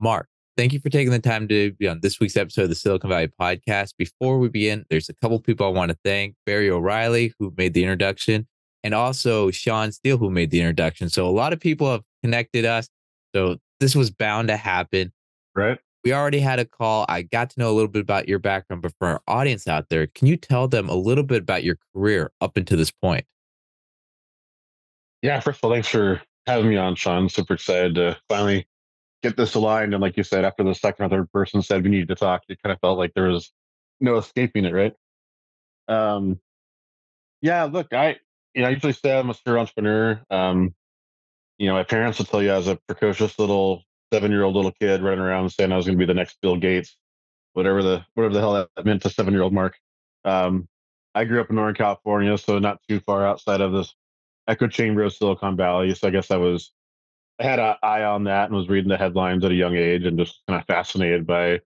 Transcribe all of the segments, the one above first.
Mark, thank you for taking the time to be on this week's episode of the Silicon Valley Podcast. Before we begin, there's a couple people I want to thank. Barry O'Reilly, who made the introduction, and also Sean Steele, who made the introduction. So a lot of people have connected us. So this was bound to happen. Right. We already had a call. I got to know a little bit about your background, but for our audience out there, can you tell them a little bit about your career up until this point? Yeah, first of all, thanks for having me on, Sean. Super excited to finally get this aligned. And like you said, after the second or third person said we needed to talk, it kind of felt like there was no escaping it, right? Yeah, look, I usually say I'm a serial entrepreneur. My parents will tell you I was a precocious little seven-year-old little kid running around saying I was going to be the next Bill Gates, whatever the hell that meant to seven-year-old Mark. I grew up in Northern California, so not too far outside of this echo chamber of Silicon Valley. So I guess I had an eye on that and was reading the headlines at a young age and just kind of fascinated by,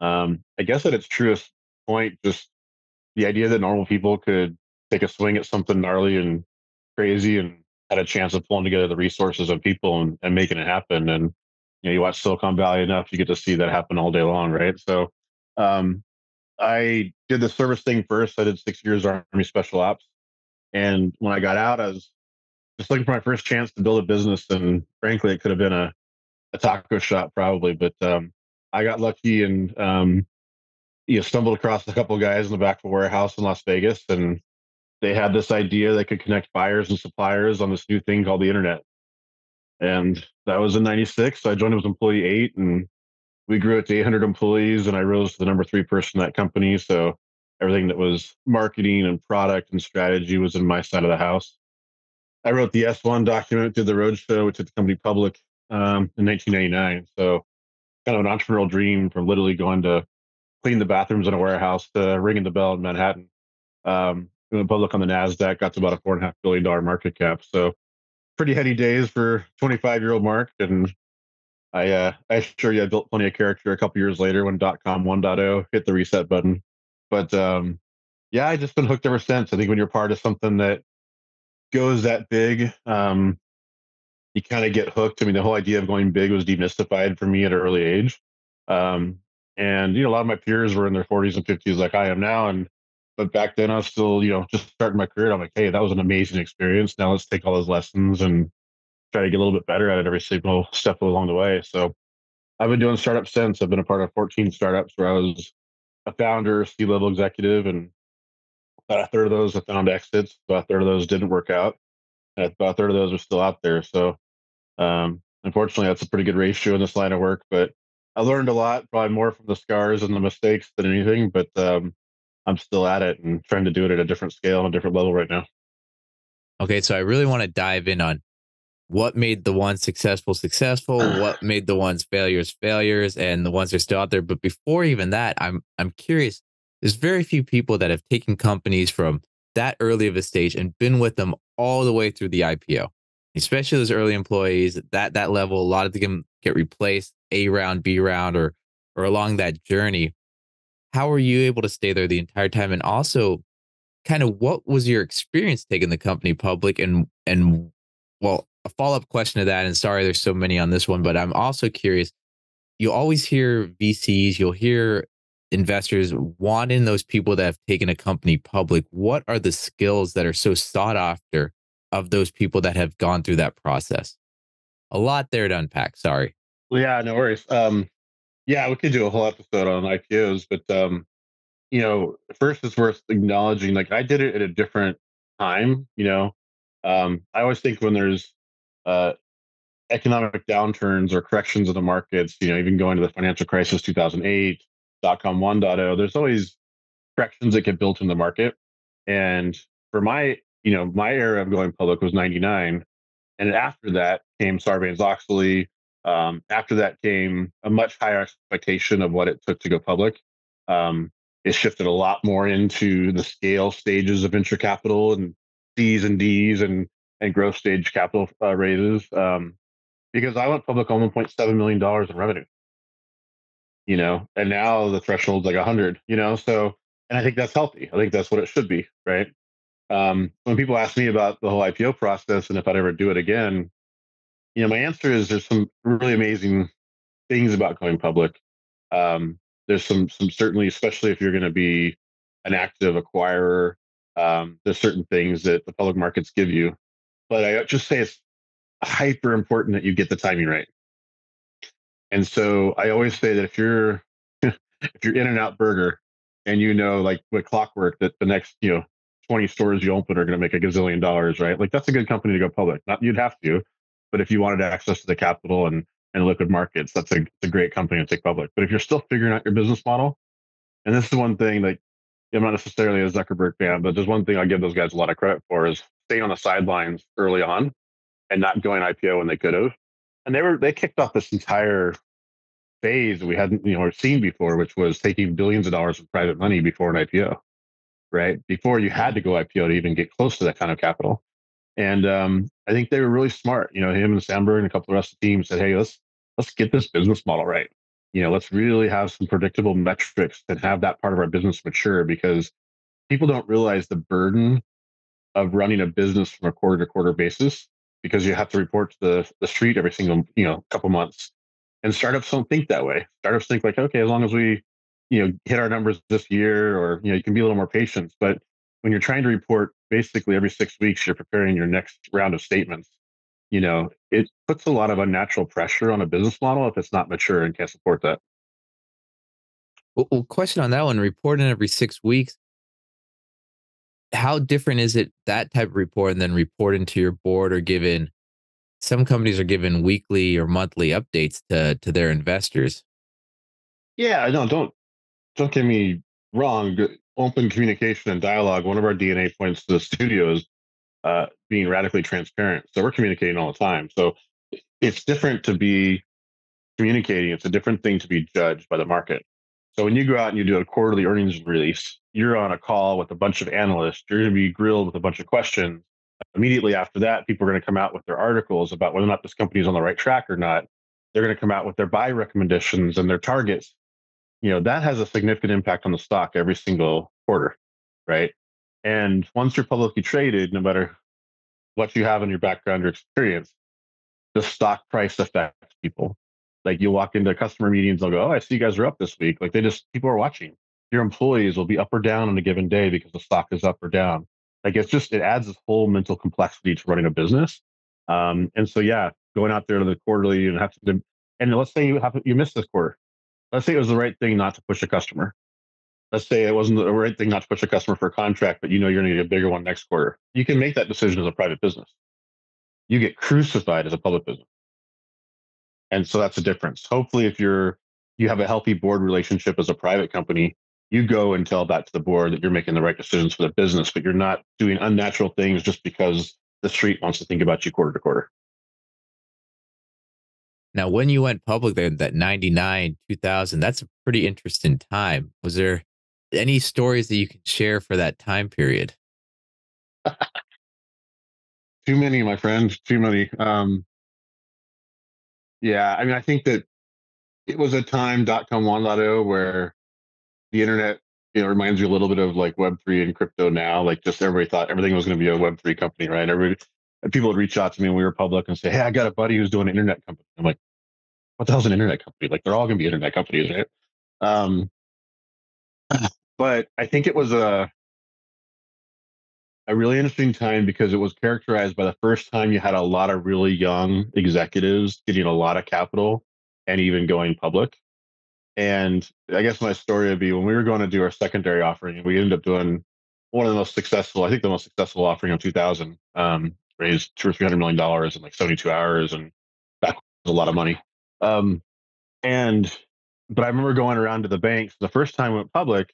I guess at its truest point, just the idea that normal people could take a swing at something gnarly and crazy and had a chance of pulling together the resources of people and making it happen. And you watch Silicon Valley enough, you get to see that happen all day long, right? So I did the service thing first. I did 6 years Army Special Ops. And when I got out, I was just looking for my first chance to build a business. And frankly, it could have been a taco shop probably. But I got lucky and stumbled across a couple of guys in the back of a warehouse in Las Vegas. And they had this idea they could connect buyers and suppliers on this new thing called the internet. And that was in 96. So I joined as employee 8 and we grew it to 800 employees and I rose to the number 3 person in that company. So everything that was marketing and product and strategy was in my side of the house. I wrote the S1 document, did the roadshow, which took the company public in 1999. So kind of an entrepreneurial dream from literally going to clean the bathrooms in a warehouse to ringing the bell in Manhattan. We went public on the NASDAQ, got to about a $4.5 billion market cap. So pretty heady days for 25-year-old Mark. And I assure you, I built plenty of character a couple years later when .com 1.0 hit the reset button. But I've just been hooked ever since. I think when you're part of something that goes that big, you kind of get hooked. I mean, the whole idea of going big was demystified for me at an early age. A lot of my peers were in their 40s and 50s like I am now. But back then I was still, just starting my career. I'm like, hey, that was an amazing experience. Now let's take all those lessons and try to get a little bit better at it every single step along the way. So I've been doing startups since. I've been a part of 14 startups where I was a founder, C-level executive, and about a third of those I found exits. About a third of those didn't work out. And about a third of those are still out there. So unfortunately, that's a pretty good ratio in this line of work. But I learned a lot, probably more from the scars and the mistakes than anything. But I'm still at it and trying to do it at a different scale and a different level right now. Okay, so I really want to dive in on what made the ones successful, what made the ones failures, and the ones that are still out there. But before even that, I'm curious. There's very few people that have taken companies from that early of a stage and been with them all the way through the IPO, especially those early employees at that level. A lot of them get replaced, A round, B round, or along that journey. How were you able to stay there the entire time? And also kind of what was your experience taking the company public? And well, a follow-up question to that, and sorry, there's so many on this one, but I'm also curious, you always hear VCs, you'll hear investors wanting those people that have taken a company public. What are the skills that are so sought after of those people that have gone through that process? A lot there to unpack. Sorry. Well, yeah, no worries. Yeah, we could do a whole episode on IPOs, but, first it's worth acknowledging, like I did it at a different time, I always think when there's economic downturns or corrections in the markets, even going to the financial crisis, 2008, .com 1.0, there's always corrections that get built in the market. And for my, my era of going public was 99. And after that came Sarbanes-Oxley. After that came a much higher expectation of what it took to go public. It shifted a lot more into the scale stages of venture capital and C's and D's and growth stage capital raises. Because I went public on $1.7 million in revenue, and now the threshold's like 100, so, and I think that's healthy. I think that's what it should be, right? When people ask me about the whole IPO process and if I'd ever do it again, my answer is there's some really amazing things about going public. There's some certainly, especially if you're going to be an active acquirer, there's certain things that the public markets give you. But I just say it's hyper important that you get the timing right. And so I always say that if you're In-N-Out Burger and you know, like with clockwork, that the next 20 stores you open are going to make $1 gazillion, right? Like that's a good company to go public. Not you'd have to, but if you wanted access to the capital and liquid markets, that's a great company to take public. But if you're still figuring out your business model, and this is one thing that I'm not necessarily a Zuckerberg fan, but there's one thing I give those guys a lot of credit for is staying on the sidelines early on and not going IPO when they could have. And they kicked off this entire phase we hadn't seen before, which was taking billions of dollars of private money before an IPO, right? Before you had to go IPO to even get close to that kind of capital. And I think they were really smart. Him and Sandberg and a couple of the rest of the team said, hey, let's get this business model right. Let's really have some predictable metrics and have that part of our business mature, because people don't realize the burden of running a business from a quarter to quarter basis, because you have to report to the street every single, couple months. And startups don't think that way. Startups think like, okay, as long as we, hit our numbers this year, or, you can be a little more patient. But when you're trying to report basically every 6 weeks, you're preparing your next round of statements. It puts a lot of unnatural pressure on a business model if it's not mature and can't support that. Well, question on that one, reporting every 6 weeks. How different is it, that type of report, than reporting to your board or giving? Some companies are given weekly or monthly updates to their investors. Yeah, no, don't get me wrong. Open communication and dialogue. One of our DNA points to the studio is being radically transparent. So we're communicating all the time. So it's different to be communicating. It's a different thing to be judged by the market. So when you go out and you do a quarterly earnings release, you're on a call with a bunch of analysts. You're going to be grilled with a bunch of questions. Immediately after that, people are going to come out with their articles about whether or not this company is on the right track or not. They're going to come out with their buy recommendations and their targets. That has a significant impact on the stock every single quarter, right? And once you're publicly traded, no matter what you have in your background or experience, the stock price affects people. Like you walk into customer meetings, they'll go, oh, I see you guys are up this week. Like people are watching. Your employees will be up or down on a given day because the stock is up or down. Like it adds this whole mental complexity to running a business. And so, yeah, going out there to the quarterly and let's say you missed this quarter. Let's say it was the right thing not to push a customer. Let's say it wasn't the right thing not to push a customer for a contract, but you're going to get a bigger one next quarter. You can make that decision as a private business. You get crucified as a public business. And so that's the difference. Hopefully, if you have a healthy board relationship as a private company, you go and tell that to the board that you're making the right decisions for the business, but you're not doing unnatural things just because the street wants to think about you quarter to quarter. Now, when you went public there, that 99, 2000, that's a pretty interesting time. Was there any stories that you can share for that time period? Too many, my friend, too many. Yeah, I mean, I think that it was a time .com1.0 where the internet, reminds you a little bit of like Web3 and crypto now. Like just everybody thought everything was going to be a Web3 company, right? People would reach out to me when we were public and say, hey, I got a buddy who's doing an internet company. I'm like, what the hell's an internet company? Like they're all going to be internet companies, right? But I think it was a really interesting time because it was characterized by the first time you had a lot of really young executives getting a lot of capital and even going public. And I guess my story would be when we were going to do our secondary offering, we ended up doing one of the most successful, I think the most successful offering of 2000, raised $200 or $300 million in like 72 hours. And that was a lot of money. But I remember going around to the banks. The first time we went public,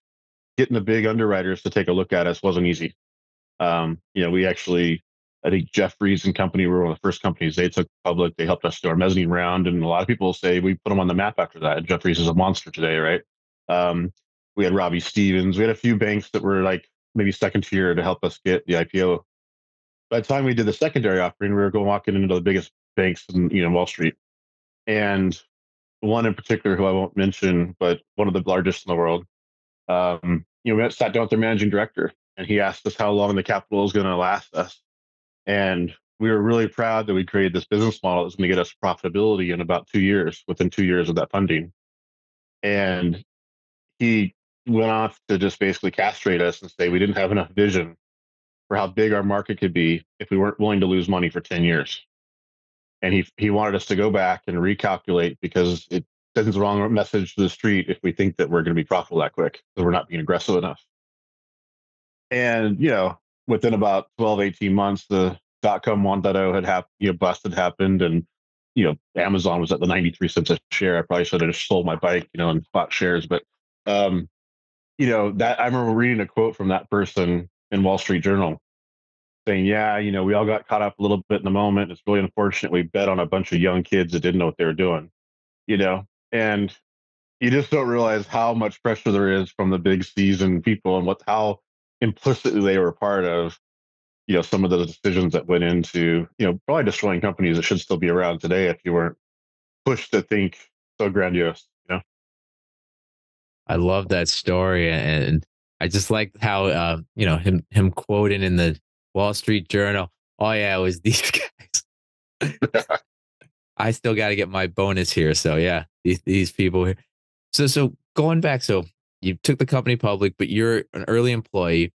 getting the big underwriters to take a look at us wasn't easy. We actually, I think Jeffries and company were one of the first companies they took public. They helped us do our mezzanine round. And a lot of people say we put them on the map after that. Jeffries is a monster today, right? We had Robbie Stevens. We had a few banks that were like maybe second tier to help us get the IPO. By the time we did the secondary offering, we were walking into the biggest banks in Wall Street. And one in particular who I won't mention, but one of the largest in the world, we sat down with their managing director. And he asked us how long the capital is going to last us. And we were really proud that we created this business model that's going to get us profitability in about 2 years, within 2 years of that funding. And he went off to just basically castrate us and say we didn't have enough vision for how big our market could be if we weren't willing to lose money for 10 years. And he wanted us to go back and recalculate because it sends the wrong message to the street if we think that we're going to be profitable that quick, because we're not being aggressive enough. And, you know, within about 12, 18 months, the .com 1.0 had happened, you know, bust had happened. And, you know, Amazon was at the 93 cents a share. I probably should have just sold my bike, you know, and bought shares. But, you know, that I remember reading a quote from that person in Wall Street Journal saying, yeah, you know, we all got caught up a little bit in the moment. It's really unfortunate. We bet on a bunch of young kids that didn't know what they were doing, you know, and you just don't realize how much pressure there is from the big seasoned people and how implicitly they were part of, you know, some of those decisions that went into, you know, probably destroying companies that should still be around today if you weren't pushed to think so grandiose, you know? I love that story. And I just like how, you know, him quoting in the Wall Street Journal. Oh yeah, it was these guys. I still got to get my bonus here. So yeah, these people here. So going back, so you took the company public, but you're an early employee.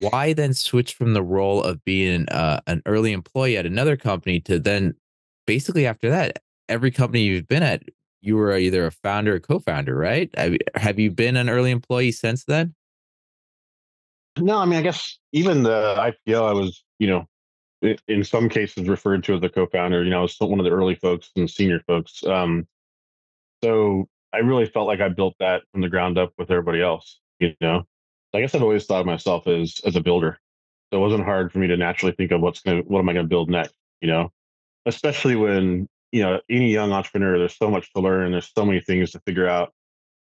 Why then switch from the role of being an early employee at another company to then basically after that, every company you've been at, you were either a founder or co-founder, right? Have you been an early employee since then? No, I mean, I guess even the IPO, I was, you know, in some cases referred to as the co-founder. You know, I was still one of the early folks and senior folks. So I really felt like I built that from the ground up with everybody else, you know? I guess I've always thought of myself as a builder. So it wasn't hard for me to naturally think of what am I going to build next, you know, especially when, you know, any young entrepreneur, there's so much to learn. There's so many things to figure out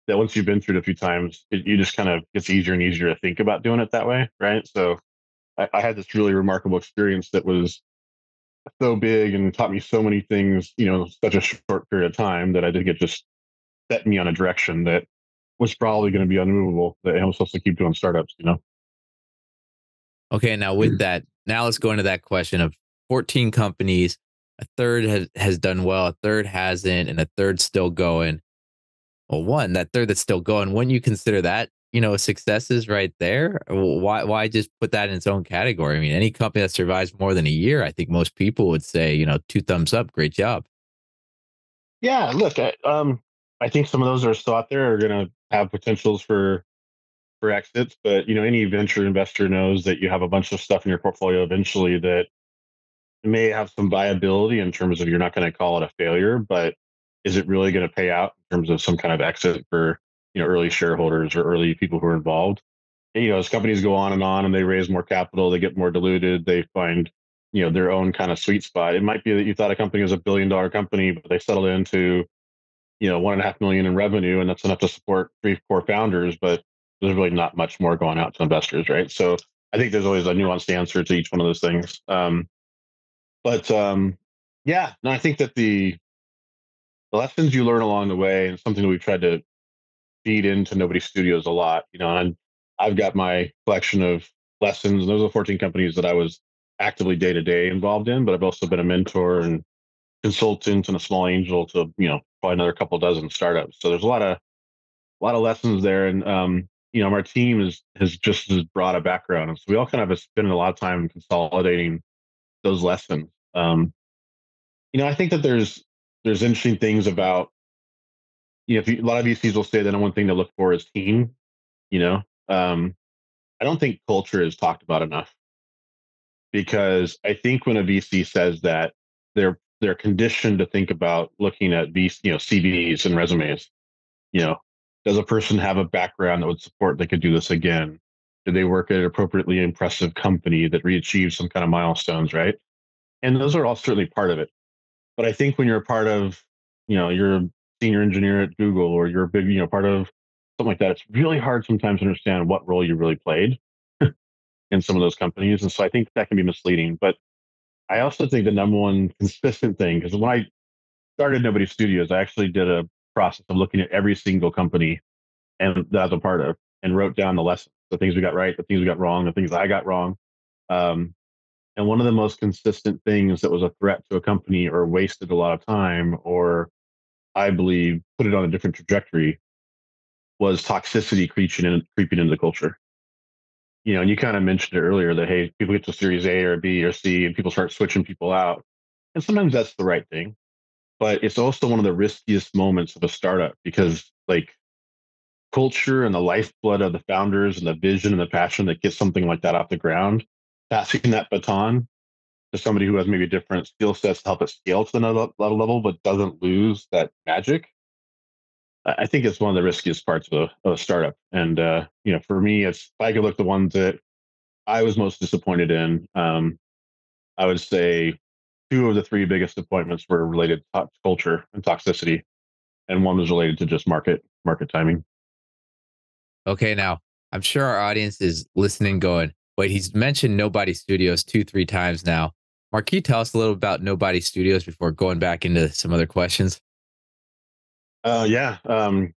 that once you've been through it a few times, you just kind of gets easier and easier to think about doing it that way. Right. So I had this really remarkable experience that was so big and taught me so many things, you know, such a short period of time that I think it just set me on a direction that was probably going to be unmovable, that I'm supposed to keep doing startups, you know? Okay. Now with that, now let's go into that question of 14 companies. A third has done well, a third hasn't, and a third's still going. Well, that third that's still going, wouldn't you consider that, you know, successes right there? Why just put that in its own category? I mean, any company that survives more than a year, I think most people would say, you know, 2 thumbs up, great job. Yeah. Look, I think some of those that are still out there are going to have potentials for exits, but you know, any venture investor knows that you have a bunch of stuff in your portfolio eventually that may have some viability in terms of you're not going to call it a failure, but is it really going to pay out in terms of some kind of exit for, you know, early shareholders or early people who are involved? And, you know, as companies go on and they raise more capital, they get more diluted, they find, you know, their own kind of sweet spot. It might be that you thought a company was a $1 billion company, but they settled into, you know, $1.5 million in revenue, and that's enough to support 3 or 4 founders, but there's really not much more going out to investors, right? So I think there's always a nuanced answer to each one of those things. Yeah, no, I think that the lessons you learn along the way, and something that we've tried to feed into Nobody Studios a lot, you know, and I've got my collection of lessons. Those are the 14 companies that I was actively day-to-day involved in, but I've also been a mentor and consultant and a small angel to, you know, probably another couple dozen startups. So there's a lot of lessons there. And, you know, our team has just as broad a background. And so we all kind of have spent a lot of time consolidating those lessons. You know, I think that there's interesting things about, you know, a lot of VCs will say that one thing to look for is team, you know. I don't think culture is talked about enough, because I think when a VC says that, they're conditioned to think about looking at these, you know, CVs and resumes. You know, does a person have a background that would support they could do this again? Did they work at an appropriately impressive company that re-achieved some kind of milestones, right? And those are all certainly part of it. But I think when you're a part of, you know, you're a senior engineer at Google, or you're a big, you know, part of something like that, it's really hard sometimes to understand what role you really played in some of those companies. And so I think that can be misleading. But I also think the number one consistent thing, because when I started Nobody Studios, I actually did a process of looking at every single company and that I was a part of, and wrote down the lessons, the things we got right, the things we got wrong, the things I got wrong. And one of the most consistent things that was a threat to a company or wasted a lot of time or, I believe, put it on a different trajectory was toxicity creeping into the culture. You know, and you kind of mentioned it earlier that, hey, people get to Series A or B or C and people start switching people out. And sometimes that's the right thing. But it's also one of the riskiest moments of a startup because, like, culture and the lifeblood of the founders and the vision and the passion that gets something like that off the ground, passing that baton to somebody who has maybe different skill sets to help it scale to another level, but doesn't lose that magic. I think it's one of the riskiest parts of a startup. And, you know, for me, it's, if I could look the ones that I was most disappointed in, I would say two of the three biggest disappointments were related to culture and toxicity. And one was related to just market timing. Okay. Now I'm sure our audience is listening going, wait, he's mentioned Nobody Studios 2-3 times now. Mark, can you tell us a little about Nobody Studios before going back into some other questions? Yeah, sorry,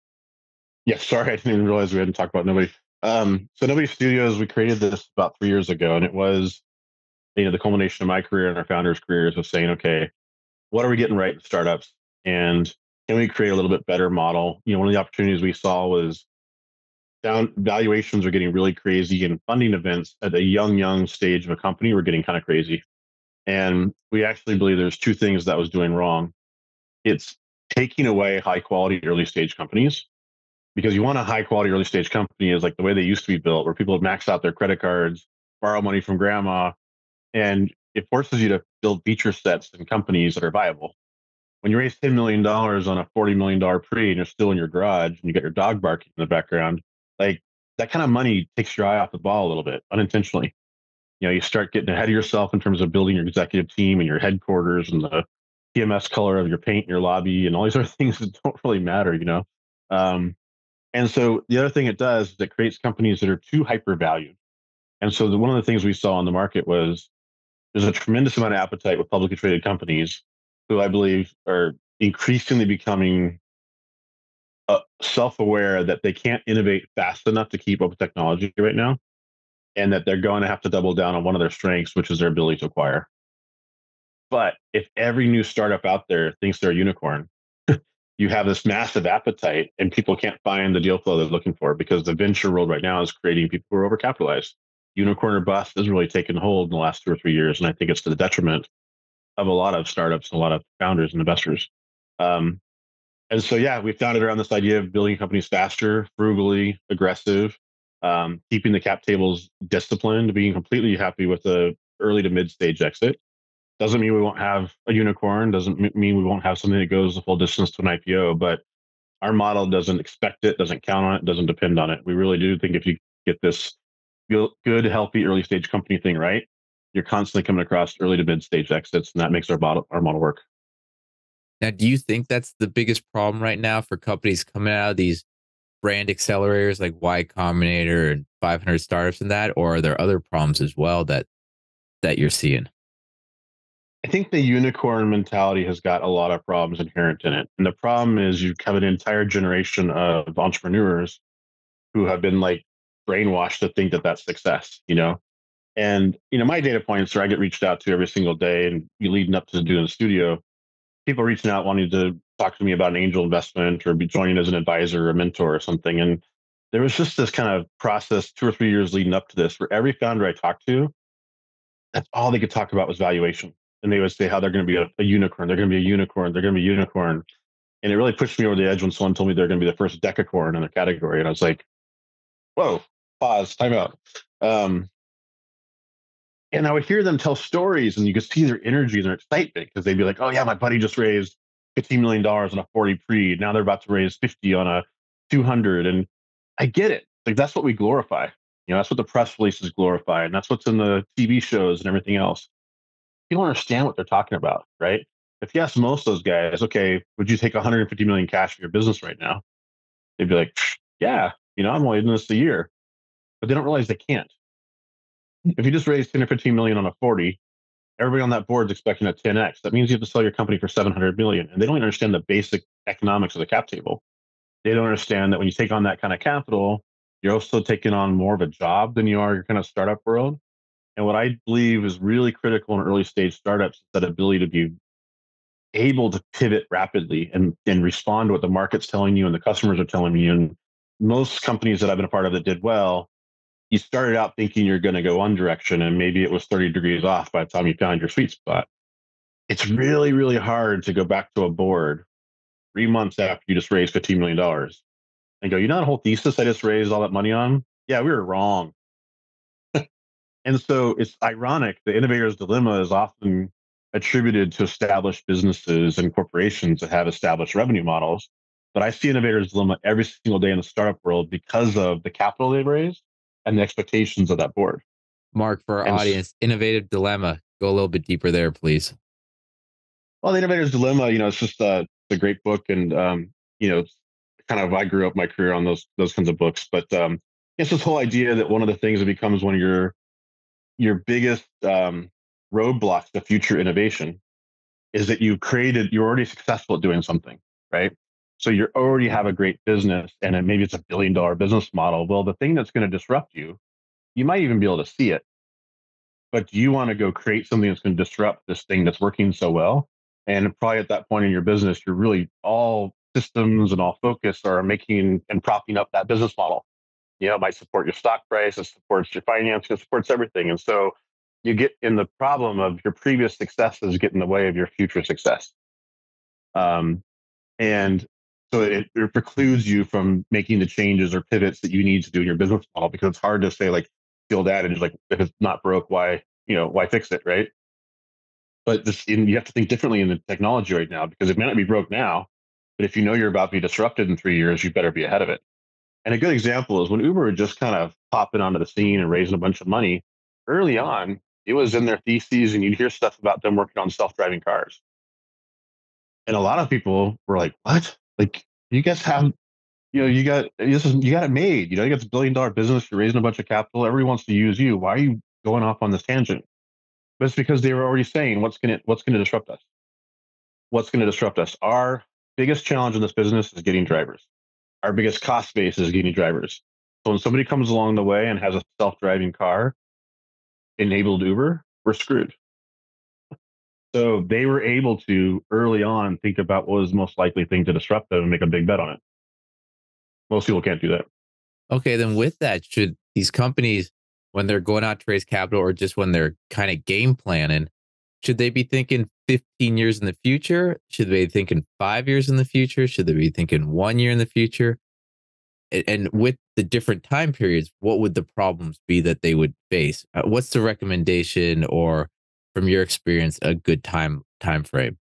I didn't even realize we hadn't talked about Nobody. So Nobody Studios, we created this about 3 years ago, and it was, you know, the culmination of my career and our founders' careers of saying, okay, what are we getting right in startups, and can we create a little bit better model? You know, one of the opportunities we saw was down valuations are getting really crazy, and funding events at a young stage of a company were getting kind of crazy. And we actually believe there's two things that was doing wrong. It's taking away high quality early stage companies, because you want a high quality early stage company is like the way they used to be built, where people would max out their credit cards, borrow money from grandma, and it forces you to build feature sets and companies that are viable. When you raise $10 million on a $40 million pre and you're still in your garage and you got your dog barking in the background, like that kind of money takes your eye off the ball a little bit unintentionally. You know, you start getting ahead of yourself in terms of building your executive team and your headquarters and the PMS color of your paint, your lobby, and all these other things that don't really matter, you know? And so the other thing it does is it creates companies that are too hyper-valued. And so one of the things we saw in the market was there's a tremendous amount of appetite with publicly traded companies who I believe are increasingly becoming self-aware that they can't innovate fast enough to keep up with technology right now, and that they're going to have to double down on one of their strengths, which is their ability to acquire. But if every new startup out there thinks they're a unicorn, you have this massive appetite and people can't find the deal flow they're looking for because the venture world right now is creating people who are overcapitalized. Unicorn or bust has really taken hold in the last 2 or 3 years. And I think it's to the detriment of a lot of startups and a lot of founders and investors. And so, yeah, we founded around this idea of building companies faster, frugally, aggressive, keeping the cap tables disciplined, being completely happy with the early to mid stage exit. Doesn't mean we won't have a unicorn, doesn't mean we won't have something that goes the full distance to an IPO, but our model doesn't expect it, doesn't count on it, doesn't depend on it. We really do think if you get this good, healthy, early stage company thing right, you're constantly coming across early to mid stage exits, and that makes our model work. Now, do you think that's the biggest problem right now for companies coming out of these brand accelerators like Y Combinator and 500 Startups and that, or are there other problems as well that you're seeing? I think the unicorn mentality has got a lot of problems inherent in it. And the problem is you have an entire generation of entrepreneurs who have been like brainwashed to think that that's success, you know? And, you know, my data points are I get reached out to every single day, and leading up to doing the studio, people reaching out wanting to talk to me about an angel investment or be joining as an advisor or a mentor or something. And there was just this kind of process 2 or 3 years leading up to this where every founder I talked to, that's all they could talk about was valuation. And they would say how they're going to be a unicorn. They're going to be a unicorn. They're going to be a unicorn. And it really pushed me over the edge when someone told me they're going to be the first Decacorn in their category. And I was like, whoa, pause, time out. And I would hear them tell stories, and you could see their energy and their excitement because they'd be like, oh yeah, my buddy just raised $15 million on a 40 pre. Now they're about to raise 50 on a 200. And I get it. Like, that's what we glorify. You know, that's what the press releases glorify. And that's what's in the TV shows and everything else. People understand what they're talking about, right? If you ask most of those guys, okay, would you take 150 million cash for your business right now? They'd be like, yeah, you know, I'm only doing this a year, but they don't realize they can't. If you just raise 10 or 15 million on a 40, everybody on that board is expecting a 10x. That means you have to sell your company for 700 million. And they don't understand the basic economics of the cap table. They don't understand that when you take on that kind of capital, you're also taking on more of a job than you are your kind of startup world. And what I believe is really critical in early stage startups is that ability to be able to pivot rapidly and respond to what the market's telling you and the customers are telling you. And most companies that I've been a part of that did well, you started out thinking you're going to go one direction, and maybe it was 30 degrees off by the time you found your sweet spot. It's really, really hard to go back to a board 3 months after you just raised $15 million and go, you know, that whole thesis I just raised all that money on? Yeah, we were wrong. And so it's ironic. The innovator's dilemma is often attributed to established businesses and corporations that have established revenue models. But I see innovator's dilemma every single day in the startup world because of the capital they've raised and the expectations of that board. Mark, for our audience, innovative dilemma. Go a little bit deeper there, please. Well, the innovator's dilemma, you know, it's just it's a great book. And, you know, kind of, I grew up my career on those kinds of books. But it's this whole idea that one of the things that becomes one of your biggest roadblocks to future innovation is that you're already successful at doing something, right? So you already have a great business, and maybe it's $1 billion business model. Well, the thing that's going to disrupt you, you might even be able to see it, but do you want to go create something that's going to disrupt this thing that's working so well? And probably at that point in your business, you're really all systems and all focus are making and propping up that business model. You know, it might support your stock price, it supports your financing, it supports everything. And so you get in the problem of your previous successes get in the way of your future success. And so it precludes you from making the changes or pivots that you need to do in your business model, because it's hard to say, like, the old adage, like, if it's not broke, why fix it, right? But you have to think differently in the technology right now, because it may not be broke now, but if you know you're about to be disrupted in 3 years, you better be ahead of it. And a good example is when Uber was just kind of popping onto the scene and raising a bunch of money, early on, it was in their theses, and you'd hear stuff about them working on self-driving cars. And a lot of people were like, what? Like, you guys have, you know, you got it made. You know, you got this $1 billion business, you're raising a bunch of capital, everybody wants to use you. Why are you going off on this tangent? But it's because they were already saying, what's going to disrupt us? What's going to disrupt us? Our biggest challenge in this business is getting drivers. Our biggest cost base is getting drivers. So when somebody comes along the way and has a self-driving car enabled Uber, we're screwed. So they were able to early on think about what was the most likely thing to disrupt them and make a big bet on it. Most people can't do that. Okay, then with that, should these companies, when they're going out to raise capital or just when they're kind of game planning, should they be thinking 15 years in the future? Should they be thinking 5 years in the future? Should they be thinking 1 year in the future? And with the different time periods, what would the problems be that they would face? What's the recommendation, or from your experience, a good time frame?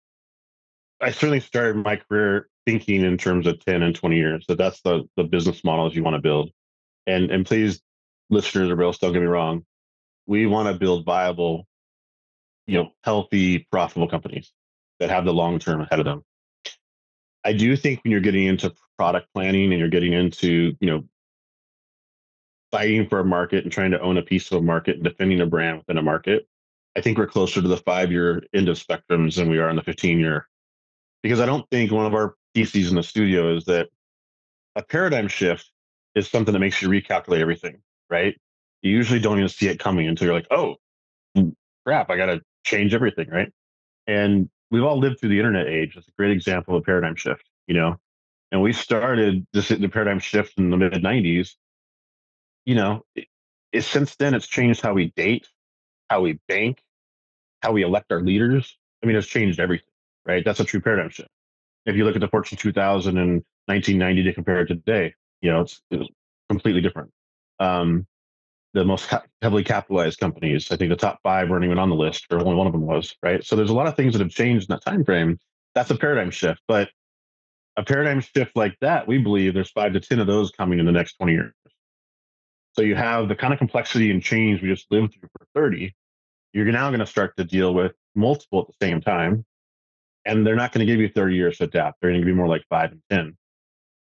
I certainly started my career thinking in terms of 10 and 20 years. So that's the business models you want to build. And please, listeners or else, don't get me wrong. We want to build viable, you know, healthy, profitable companies that have the long term ahead of them. I do think when you're getting into product planning and you're getting into, you know, fighting for a market and trying to own a piece of a market and defending a brand within a market, I think we're closer to the 5 year end of spectrums than we are in the 15 year. Because I don't think one of our theses in the studio is that a paradigm shift is something that makes you recalculate everything, right? You usually don't even see it coming until you're like, oh, crap, I got to change everything, right? And we've all lived through the internet age. It's a great example of a paradigm shift, you know? And we started the paradigm shift in the mid-90s. You know, since then, it's changed how we date, how we bank, how we elect our leaders. I mean, it's changed everything, right? That's a true paradigm shift. If you look at the Fortune 2000 in 1990 to compare it to today, you know, it's completely different. The most heavily capitalized companies, I think the top five weren't even on the list, or only one of them was, right? So there's a lot of things that have changed in that time frame. That's a paradigm shift. But a paradigm shift like that, we believe there's 5 to 10 of those coming in the next 20 years. So you have the kind of complexity and change we just lived through for 30. You're now going to start to deal with multiple at the same time. And they're not going to give you 30 years to adapt. They're going to be more like 5 and 10.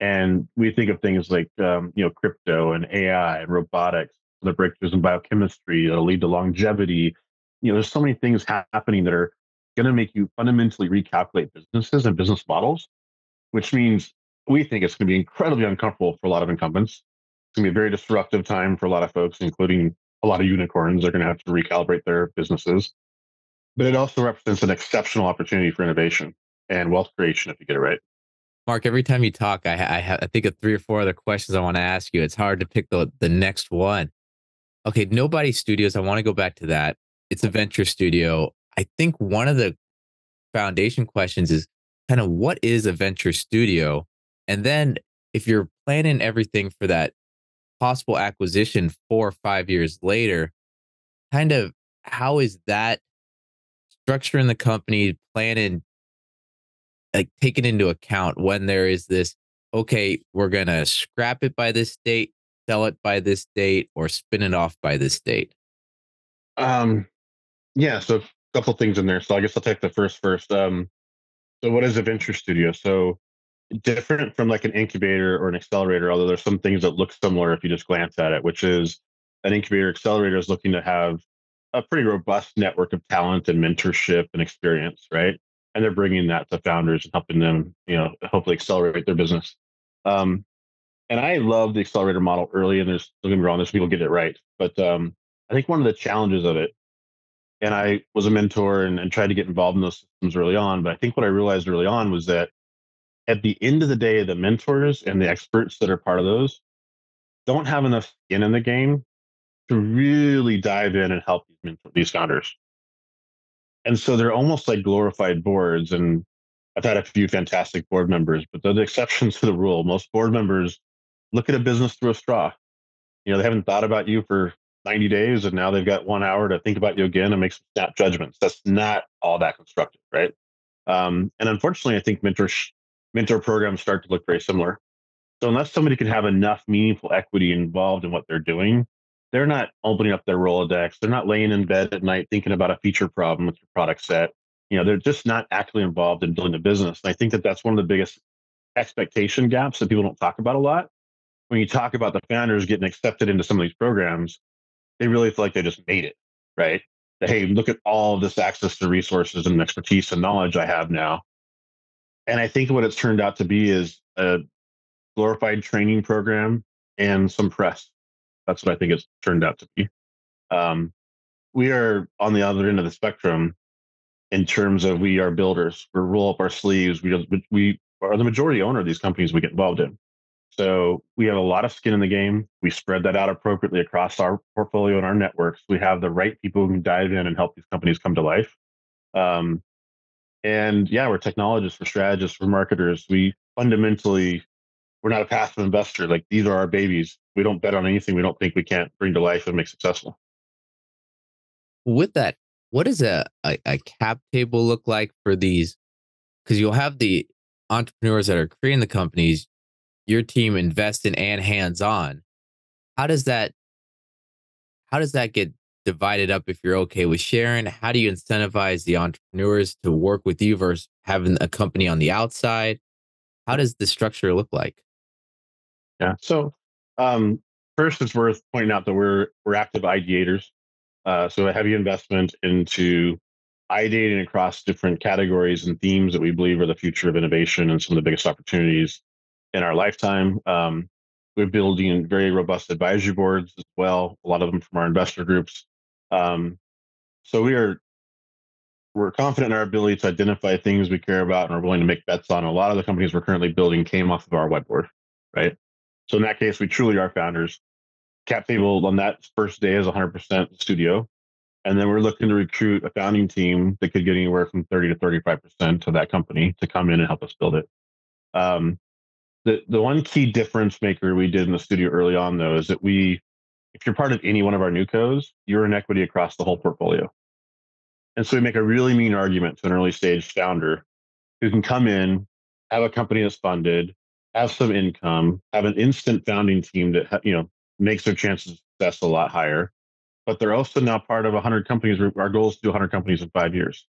And we think of things like, you know, crypto and AI and robotics, the breakthroughs in biochemistry that'll lead to longevity. You know, there's so many things happening that are going to make you fundamentally recalculate businesses and business models, which means we think it's going to be incredibly uncomfortable for a lot of incumbents. It's going to be a very disruptive time for a lot of folks, including a lot of unicorns are going to have to recalibrate their businesses. But it also represents an exceptional opportunity for innovation and wealth creation if you get it right. Mark, every time you talk, I think of 3 or 4 other questions I want to ask you. It's hard to pick the next one. Okay, Nobody Studios, I want to go back to that. It's a venture studio. I think one of the foundation questions is kind of what is a venture studio? And then if you're planning everything for that possible acquisition 4 or 5 years later, kind of how is that structure in the company planning, like taken into account when there is this, okay, we're going to scrap it by this date, sell it by this date, or spin it off by this date? Yeah, so a couple things in there. So I guess I'll take the first. So what is a venture studio? So different from like an incubator or an accelerator, although there's some things that look similar if you just glance at it, which is an incubator accelerator is looking to have a pretty robust network of talent and mentorship and experience, right? And they're bringing that to founders and helping them, you know, hopefully accelerate their business. And I love the accelerator model early, and there's, don't get me wrong, there's people get it right. But I think one of the challenges of it, and I was a mentor and tried to get involved in those systems early on, but I think what I realized early on was that at the end of the day, the mentors and the experts that are part of those don't have enough skin in the game to really dive in and help these founders. And so they're almost like glorified boards. And I've had a few fantastic board members, but they're the exceptions to the rule. Most board members look at a business through a straw. You know, they haven't thought about you for 90 days, and now they've got 1 hour to think about you again and make some snap judgments. That's not all that constructive, right? And unfortunately, I think mentor programs start to look very similar. So unless somebody can have enough meaningful equity involved in what they're doing, they're not opening up their Rolodex. They're not laying in bed at night thinking about a feature problem with your product set. You know, they're just not actively involved in building a business. And I think that that's one of the biggest expectation gaps that people don't talk about a lot. When you talk about the founders getting accepted into some of these programs, they really feel like they just made it, right? That, hey, look at all this access to resources and expertise and knowledge I have now. And I think what it's turned out to be is a glorified training program and some press. That's what I think it's turned out to be. We are on the other end of the spectrum in terms of we are builders. We roll up our sleeves. We are the majority owner of these companies we get involved in. So we have a lot of skin in the game. We spread that out appropriately across our portfolio and our networks. We have the right people who can dive in and help these companies come to life. And yeah, we're technologists, we're strategists, we're marketers. We're not a passive investor. Like, these are our babies. We don't bet on anything we don't think we can't bring to life and make successful. With that, what does a cap table look like for these? Because you'll have the entrepreneurs that are creating the companies, your team invests in and hands-on. How does that get divided up if you're okay with sharing? How do you incentivize the entrepreneurs to work with you versus having a company on the outside? How does the structure look like? Yeah. So first, it's worth pointing out that we're active ideators. So a heavy investment into ideating across different categories and themes that we believe are the future of innovation and some of the biggest opportunities in our lifetime. We're building very robust advisory boards as well, a lot of them from our investor groups. So we're confident in our ability to identify things we care about and are willing to make bets on. A lot of the companies we're currently building came off of our whiteboard, right? So in that case, we truly are founders. Cap table on that first day is 100% studio. And then we're looking to recruit a founding team that could get anywhere from 30 to 35% of that company to come in and help us build it. The one key difference maker we did in the studio early on, though, is that if you're part of any one of our newcos, you're in equity across the whole portfolio. And so we make a really mean argument to an early stage founder who can come in, have a company that's funded, have some income, have an instant founding team that, you know, makes their chances of success a lot higher. But they're also now part of 100 companies. Our goal is to do 100 companies in 5 years.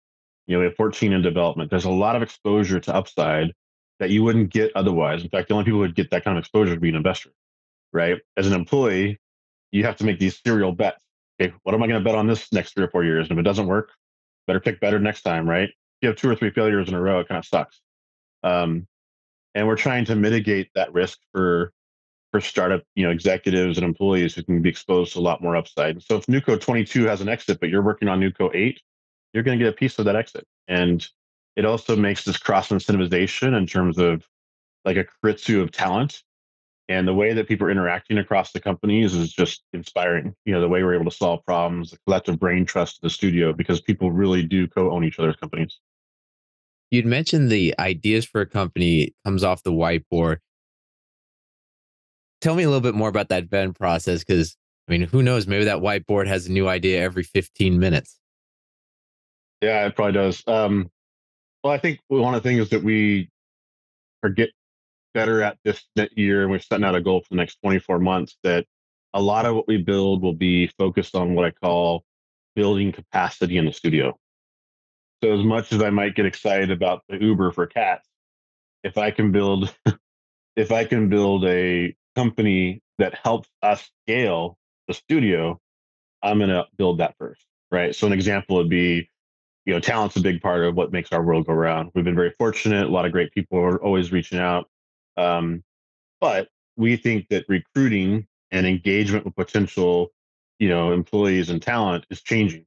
You know, we have 14 in development. There's a lot of exposure to upside that you wouldn't get otherwise. In fact, the only people who would get that kind of exposure would be an investor, right? As an employee, you have to make these serial bets. Okay, what am I going to bet on this next 3 or 4 years? And if it doesn't work, better pick better next time, right? If you have 2 or 3 failures in a row, it kind of sucks. And we're trying to mitigate that risk for for startup, you know, executives and employees who can be exposed to a lot more upside. So if NewCo 22 has an exit, but you're working on NewCo 8, you're going to get a piece of that exit. And it also makes this cross incentivization in terms of like a kritsu of talent. And the way that people are interacting across the companies is just inspiring. You know, the way we're able to solve problems, the collective brain trust of the studio, because people really do co-own each other's companies. You'd mentioned the ideas for a company comes off the whiteboard. Tell me a little bit more about that Venn process, because, I mean, who knows? Maybe that whiteboard has a new idea every 15 minutes. Yeah, it probably does. Well, I think one of the things that we are getting better at this year, and we're setting out a goal for the next 24 months, that a lot of what we build will be focused on what I call building capacity in the studio. So as much as I might get excited about the Uber for cats, if I can build a company that helps us scale the studio, I'm going to build that first, right? So an example would be, you know, talent's a big part of what makes our world go round. We've been very fortunate. A lot of great people are always reaching out. But we think that recruiting and engagement with potential, you know, employees and talent is changing.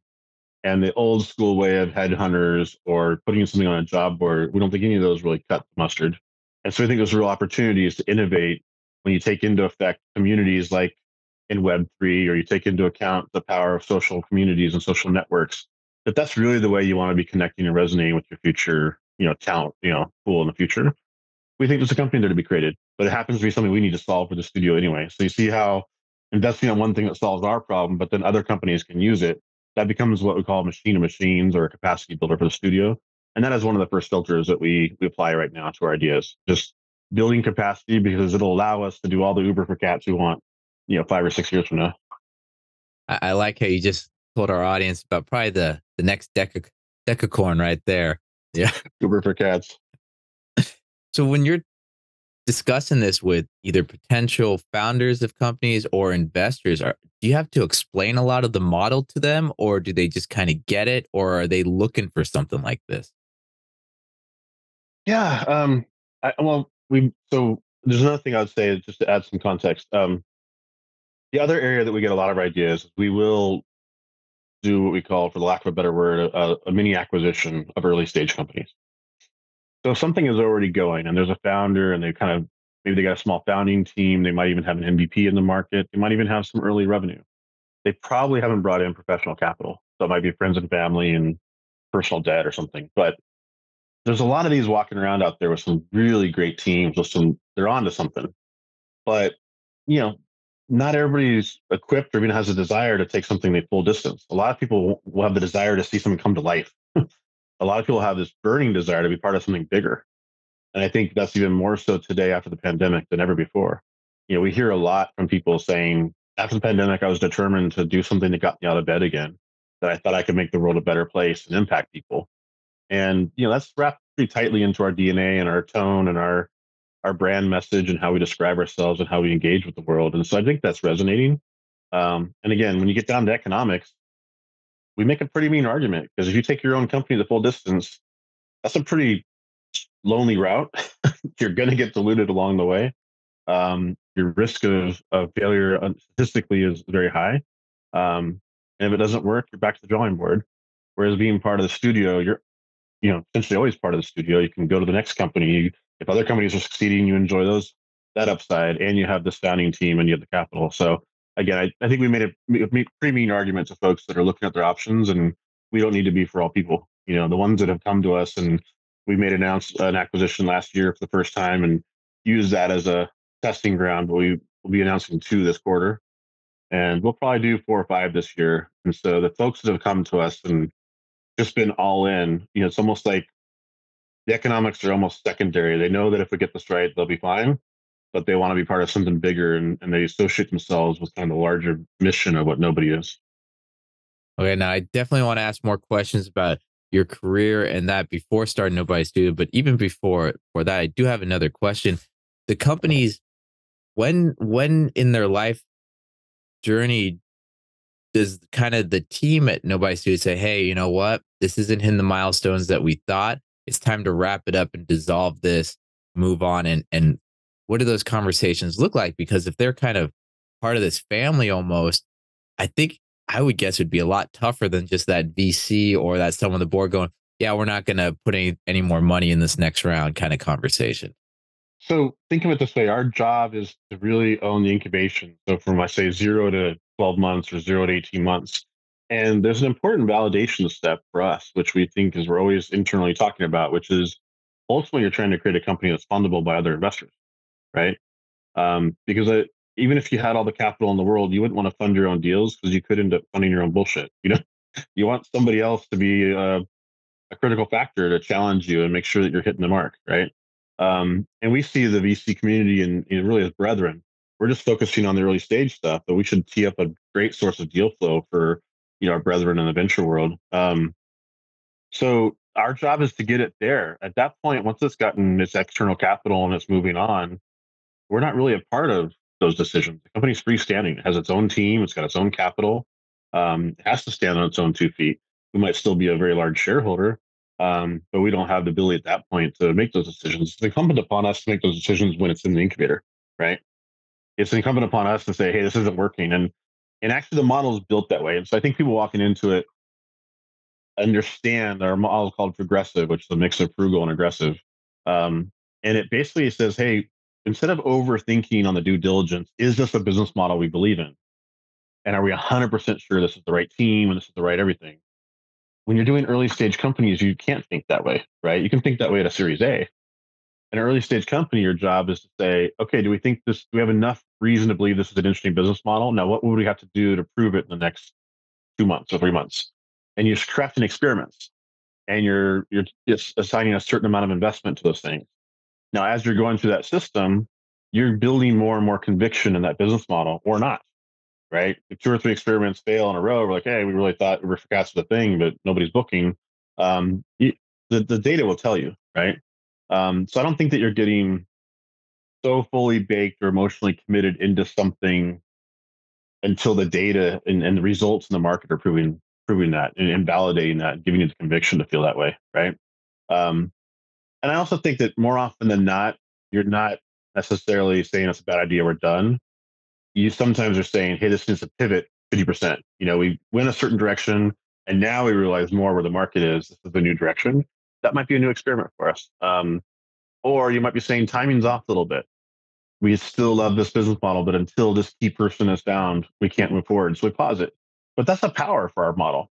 And the old school way of headhunters or putting something on a job board, we don't think any of those really cut the mustard. And so I think there's real opportunities to innovate when you take into effect communities like in Web3, or you take into account the power of social communities and social networks. But that's really the way you want to be connecting and resonating with your future, you know, talent, you know, pool in the future. We think there's a company there to be created, but it happens to be something we need to solve for the studio anyway. So you see how investing on one thing that solves our problem, but then other companies can use it. That becomes what we call machine of machines, or a capacity builder for the studio. And that is one of the first filters that we apply right now to our ideas, just building capacity, because it'll allow us to do all the Uber for cats we want, you know, 5 or 6 years from now. I like how you just told our audience about probably the next Decacorn right there. Yeah. Uber for cats. So when you're discussing this with either potential founders of companies or investors, do you have to explain a lot of the model to them, or do they just kind of get it, or are they looking for something like this? Yeah. So there's another thing I would say, just to add some context. The other area that we get a lot of ideas is we will do what we call, for lack of a better word, a mini acquisition of early stage companies. So if something is already going and there's a founder and they kind of, maybe they got a small founding team, they might even have an MVP in the market, they might even have some early revenue. They probably haven't brought in professional capital. So it might be friends and family and personal debt or something. But there's a lot of these walking around out there with some really great teams, with some, they're onto something. But, you know, not everybody's equipped or even has a desire to take something the full distance. A lot of people will have the desire to see something come to life. A lot of people have this burning desire to be part of something bigger. And I think that's even more so today after the pandemic than ever before. You know, we hear a lot from people saying, after the pandemic, I was determined to do something that got me out of bed again, that I thought I could make the world a better place and impact people. And, you know, that's wrapped pretty tightly into our DNA and our tone and our brand message and how we describe ourselves and how we engage with the world. And so I think that's resonating. And again, when you get down to economics, we make a pretty mean argument, because if you take your own company the full distance, that's a pretty lonely route. You're going to get diluted along the way. Your risk of failure statistically is very high. And if it doesn't work, you're back to the drawing board. Whereas being part of the studio, you're, you know, essentially always part of the studio. You can go to the next company. If other companies are succeeding, you enjoy that upside, and you have this founding team and you have the capital. So again, I think we made a pretty mean argument to folks that are looking at their options, and we don't need to be for all people. You know, the ones that have come to us, and we made an acquisition last year for the first time and used that as a testing ground, but we will be announcing 2 this quarter, and we'll probably do 4 or 5 this year. And so the folks that have come to us and just been all in, you know, it's almost like the economics are almost secondary. They know that if we get this right, they'll be fine. But they want to be part of something bigger, and they associate themselves with kind of the larger mission of what Nobody is. Okay, now I definitely want to ask more questions about your career and that before starting Nobody Studio, but even before that, I do have another question. The companies, when in their life journey does kind of the team at Nobody Studio say, hey, you know what, this isn't hitting the milestones that we thought, it's time to wrap it up and dissolve this, move on and what do those conversations look like? Because if they're kind of part of this family almost, I think I would guess would be a lot tougher than just that VC or that someone on the board going, yeah, we're not going to put any more money in this next round kind of conversation. So think of it this way. Our job is to really own the incubation. So from, I say, 0 to 12 months or 0 to 18 months. And there's an important validation step for us, which we think is we're always internally talking about, which is ultimately you're trying to create a company that's fundable by other investors, right? Because even if you had all the capital in the world, you wouldn't want to fund your own deals because you could end up funding your own bullshit. You know, you want somebody else to be a critical factor to challenge you and make sure that you're hitting the mark, right? And we see the VC community and really as brethren. We're just focusing on the early stage stuff, but we should tee up a great source of deal flow for our brethren in the venture world. So our job is to get it there. At that point, once it's gotten its external capital and it's moving on, we're not really a part of those decisions. The company's freestanding. It has its own team. It's got its own capital. It has to stand on its own 2 feet. We might still be a very large shareholder, but we don't have the ability at that point to make those decisions. It's incumbent upon us to make those decisions when it's in the incubator, right? It's incumbent upon us to say, hey, this isn't working. And actually, the model is built that way. And so I think people walking into it understand our model called progressive, which is a mix of frugal and aggressive. And it basically says, hey, instead of overthinking on the due diligence, is this a business model we believe in? And are we 100% sure this is the right team and this is the right everything? When you're doing early stage companies, you can't think that way, right? You can think that way at a Series A. In an early stage company, your job is to say, okay, do we think this, do we have enough reason to believe this is an interesting business model? Now, what would we have to do to prove it in the next 2 months or 3 months? And you're crafting experiments and you're just assigning a certain amount of investment to those things. Now, as you're going through that system, you're building more and more conviction in that business model or not, right? If 2 or 3 experiments fail in a row, we're like, hey, we really thought we were forecasting the thing, but nobody's booking. The data will tell you, right? So I don't think that you're getting so fully baked or emotionally committed into something until the data and the results in the market are proving that and validating that, and giving you the conviction to feel that way, right? And I also think that more often than not, you're not necessarily saying it's a bad idea, we're done. You sometimes are saying, hey, this needs to pivot 50%. You know, we went a certain direction and now we realize more where the market is. This is the new direction. That might be a new experiment for us. Or you might be saying timing's off a little bit. We still love this business model, but until this key person is found, we can't move forward. So we pause it. But that's the power for our model.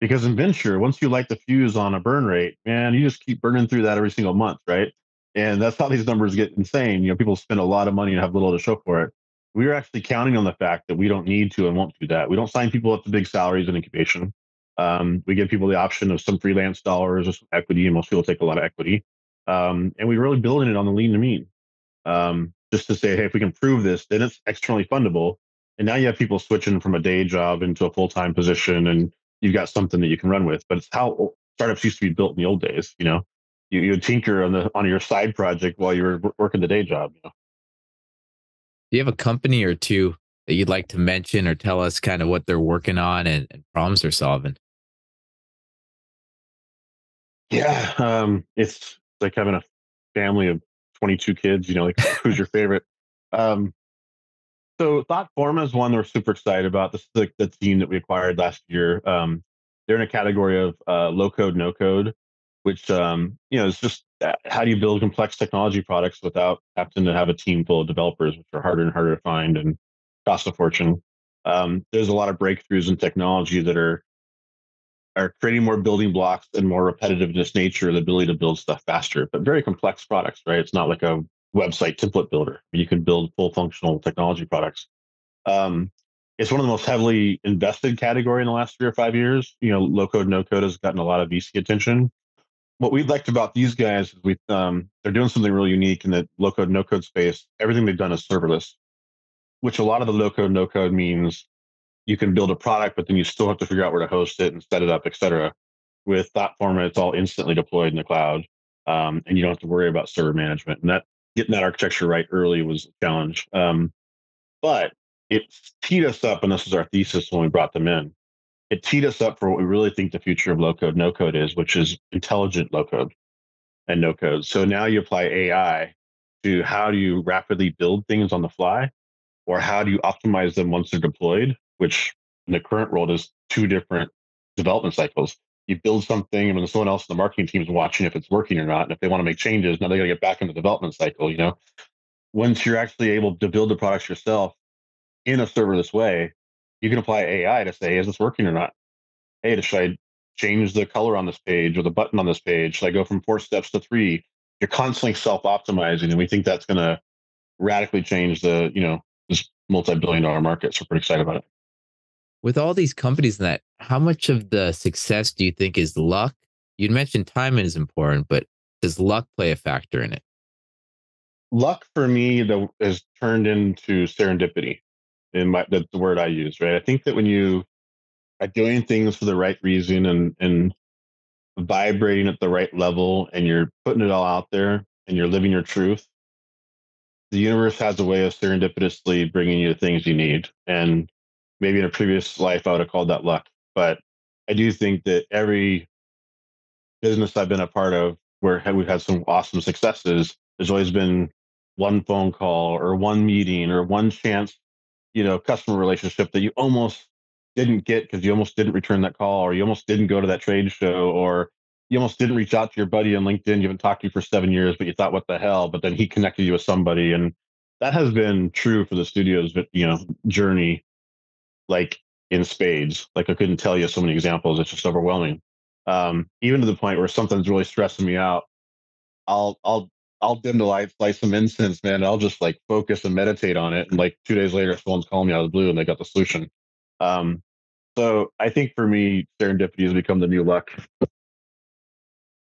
Because in venture, once you light the fuse on a burn rate, man, you just keep burning through that every single month, right? And that's how these numbers get insane. You know, people spend a lot of money and have little to show for it. We were actually counting on the fact that we don't need to and won't do that. We don't sign people up to big salaries in incubation. We give people the option of some freelance dollars or some equity, and most people take a lot of equity. And we're really building it on the lean to mean, just to say, hey, if we can prove this, then it's externally fundable. And now you have people switching from a day job into a full-time position, and you've got something that you can run with. But it's how startups used to be built in the old days. You know, you would tinker on your side project while you were working the day job. You know? Do you have a company or two that you'd like to mention or tell us kind of what they're working on and problems they're solving? Yeah, it's like having a family of 22 kids, you know, like who's your favorite? So Thoughtform is one we're super excited about. This is the team that we acquired last year. They're in a category of low code, no code, which, you know, it's just how do you build complex technology products without having to have a team full of developers, which are harder and harder to find and cost a fortune. There's a lot of breakthroughs in technology that are creating more building blocks and more repetitiveness nature, the ability to build stuff faster, but very complex products, right? It's not like a website template builder. You can build full functional technology products. It's one of the most heavily invested category in the last 3 or 5 years. You know, low code, no code has gotten a lot of VC attention. What we liked about these guys is they're doing something really unique in the low code, no code space. Everything they've done is serverless, which a lot of the low code, no code means you can build a product, but then you still have to figure out where to host it and set it up, et cetera. With Thoughtform, it's all instantly deployed in the cloud, and you don't have to worry about server management. And that getting that architecture right early was a challenge. But it teed us up, and this is our thesis when we brought them in. It teed us up for what we really think the future of low-code, no-code is, which is intelligent low-code and no-code. So now you apply AI to how do you rapidly build things on the fly, or how do you optimize them once they're deployed, which in the current world is two different development cycles. You build something, and when someone else in the marketing team is watching if it's working or not, and if they want to make changes, now they got to get back into the development cycle. You know, once you're actually able to build the products yourself in a serverless way, you can apply AI to say, is this working or not? Hey, should I change the color on this page or the button on this page? Should I go from 4 steps to 3? You're constantly self-optimizing, and we think that's going to radically change the, you know, this multi-billion-dollar market. So we're pretty excited about it. With all these companies and that, how much of the success do you think is luck? You'd mentioned timing is important, but does luck play a factor in it? Luck for me though has turned into serendipity. That's the word I use, right? I think that when you are doing things for the right reason and vibrating at the right level, and you're putting it all out there and you're living your truth, the universe has a way of serendipitously bringing you the things you need. And maybe in a previous life, I would have called that luck. But I do think that every business I've been a part of where we've had some awesome successes, there's always been one phone call or one meeting or one chance, you know, customer relationship that you almost didn't get because you almost didn't return that call, or you almost didn't go to that trade show, or you almost didn't reach out to your buddy on LinkedIn. You haven't talked to you for 7 years, but you thought, what the hell? But then he connected you with somebody. And that has been true for the studio's, you know, journey, like in spades. Like I couldn't tell you so many examples. It's just overwhelming. Even to the point where something's really stressing me out, I'll dim the lights, light some incense, man. I'll just like focus and meditate on it. And like 2 days later, someone's calling me out of the blue and they got the solution. So I think for me, serendipity has become the new luck.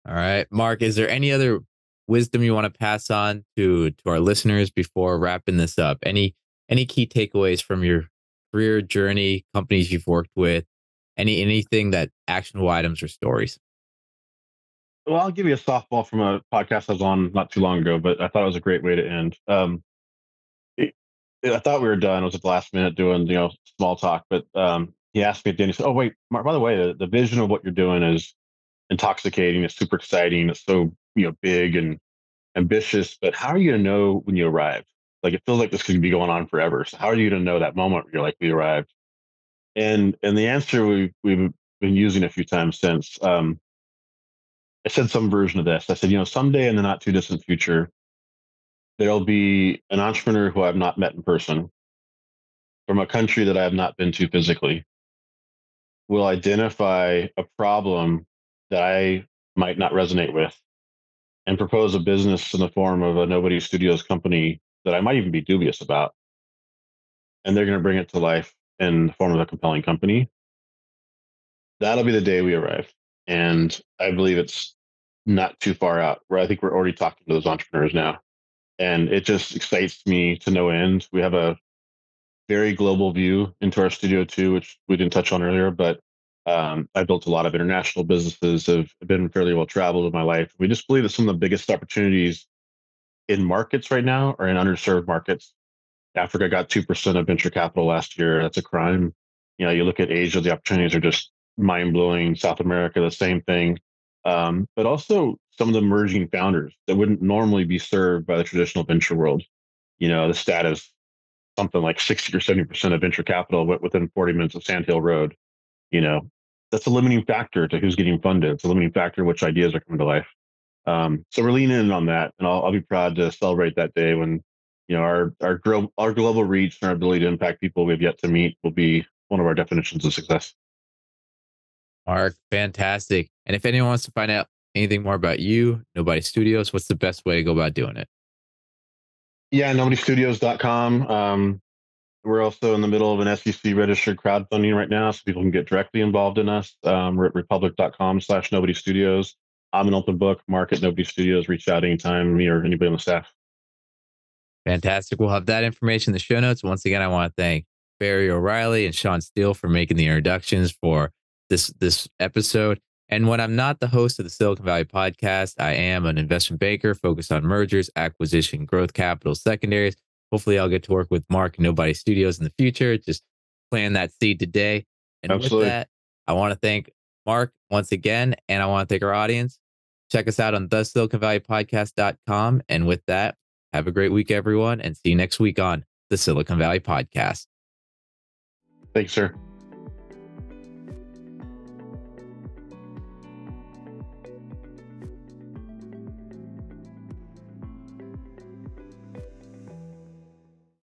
All right, Mark, is there any other wisdom you want to pass on to our listeners before wrapping this up? Any key takeaways from your career journey, companies you've worked with, anything that actionable items or stories? Well, I'll give you a softball from a podcast I was on not too long ago, but I thought it was a great way to end. I thought we were done. It was at the last minute doing, you know, small talk, but he asked me at the end, he said, oh, wait, Mark, by the way, the vision of what you're doing is intoxicating. It's super exciting. It's so, you know, big and ambitious, but how are you going to know when you arrived? Like, it feels like this could be going on forever. So how are you going to know that moment where you're like, we arrived? And the answer we've been using a few times since, I said some version of this. I said, you know, someday in the not too distant future, there'll be an entrepreneur who I've not met in person from a country that I have not been to physically will identify a problem that I might not resonate with and propose a business in the form of a Nobody Studios company that I might even be dubious about. And they're going to bring it to life in the form of a compelling company. That'll be the day we arrive. And I believe it's not too far out, where I think we're already talking to those entrepreneurs now. And it just excites me to no end. We have a very global view into our studio too, which we didn't touch on earlier, but I built a lot of international businesses. I've been fairly well traveled in my life. We just believe that some of the biggest opportunities in markets right now are in underserved markets. Africa got 2% of venture capital last year. That's a crime. You know, you look at Asia, the opportunities are just mind-blowing. South America, the same thing. But also some of the emerging founders that wouldn't normally be served by the traditional venture world. You know, the stat is something like 60 or 70% of venture capital went within 40 minutes of Sand Hill Road. You know, that's a limiting factor to who's getting funded. It's a limiting factor which ideas are coming to life. So we're leaning in on that, and I'll be proud to celebrate that day when, you know, our global reach and our ability to impact people we've yet to meet will be one of our definitions of success. Mark, fantastic. And if anyone wants to find out anything more about you, Nobody Studios, what's the best way to go about doing it? Yeah, nobodystudios.com. We're also in the middle of an SEC registered crowdfunding right now, so people can get directly involved in us. We're at republic.com/Nobody Studios. I'm an open book. Mark at Nobody Studios. Reach out anytime, me or anybody on the staff. Fantastic. We'll have that information in the show notes. Once again, I want to thank Barry O'Reilly and Sean Steele for making the introductions for this episode. And when I'm not the host of the Silicon Valley Podcast, I am an investment banker focused on mergers, acquisition, growth capital, secondaries. Hopefully I'll get to work with Mark and Nobody Studios in the future. Just plant that seed today. And absolutely. With that, I want to thank Mark once again, and I want to thank our audience. Check us out on thesiliconvalleypodcast.com. And with that, Have a great week, everyone, and see you next week on the Silicon Valley Podcast. Thanks, sir.